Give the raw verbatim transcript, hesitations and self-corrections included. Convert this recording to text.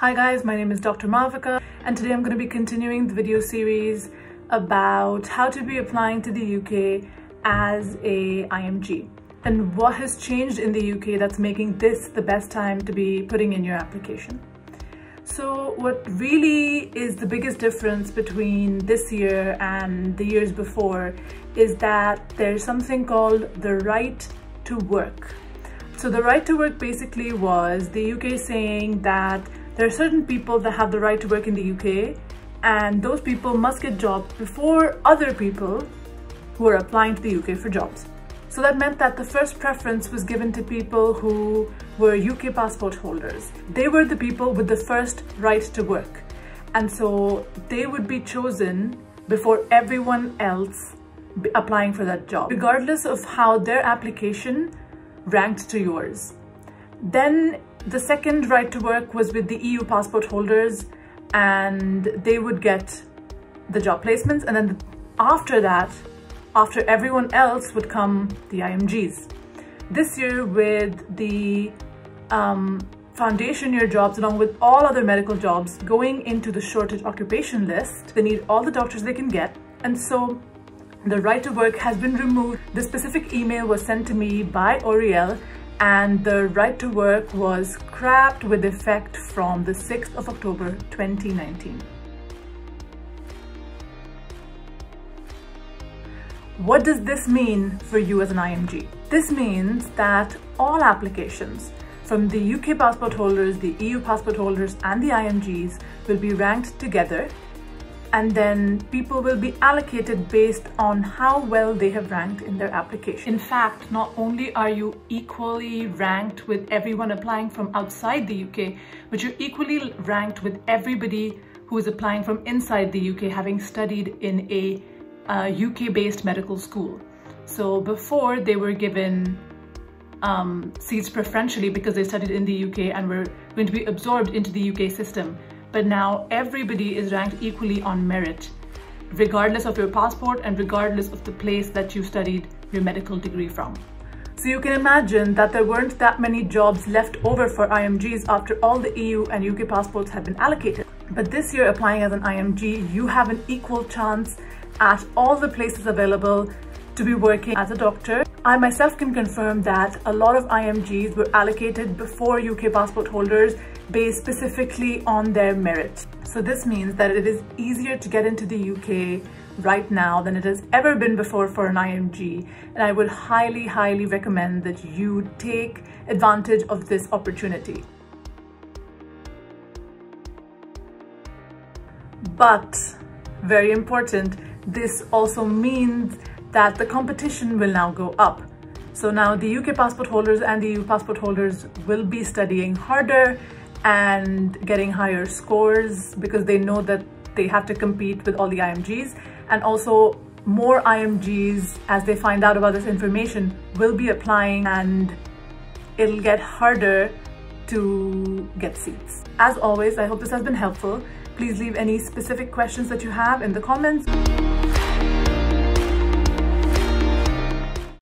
Hi guys, my name is Doctor Marvika and today I'm going to be continuing the video series about how to be applying to the U K as a I M G and what has changed in the U K that's making this the best time to be putting in your application. So what really is the biggest difference between this year and the years before is that there's something called the right to work. So the right to work basically was the U K saying that there are certain people that have the right to work in the U K and those people must get jobs before other people who are applying to the U K for jobs. So that meant that the first preference was given to people who were U K passport holders. They were the people with the first right to work. And so they would be chosen before everyone else applying for that job, regardless of how their application ranked to yours. Then the second right to work was with the E U passport holders and they would get the job placements, and then after that, after everyone else would come the I M Gs. This year with the um, foundation year jobs along with all other medical jobs going into the shortage occupation list, they need all the doctors they can get, and so the right to work has been removed. This specific email was sent to me by Oriel and the right to work was scrapped with effect from the sixth of October twenty nineteen. What does this mean for you as an I M G? This means that all applications from the U K passport holders, the E U passport holders and the I M Gs will be ranked together, and then people will be allocated based on how well they have ranked in their application. In fact, not only are you equally ranked with everyone applying from outside the U K, but you're equally ranked with everybody who is applying from inside the U K having studied in a uh, U K-based medical school. So before, they were given um, seats preferentially because they studied in the U K and were going to be absorbed into the U K system. But now everybody is ranked equally on merit, regardless of your passport and regardless of the place that you studied your medical degree from. So you can imagine that there weren't that many jobs left over for I M Gs after all the E U and U K passports had been allocated. But this year, applying as an I M G, you have an equal chance at all the places available to be working as a doctor. I myself can confirm that a lot of I M Gs were allocated before U K passport holders based specifically on their merit. So this means that it is easier to get into the U K right now than it has ever been before for an I M G, and I would highly, highly recommend that you take advantage of this opportunity. But, very important, this also means that the competition will now go up. So now the U K passport holders and the E U passport holders will be studying harder and getting higher scores because they know that they have to compete with all the I M Gs, and also more I M Gs, as they find out about this information, will be applying and it'll get harder to get seats. As always, I hope this has been helpful. Please leave any specific questions that you have in the comments.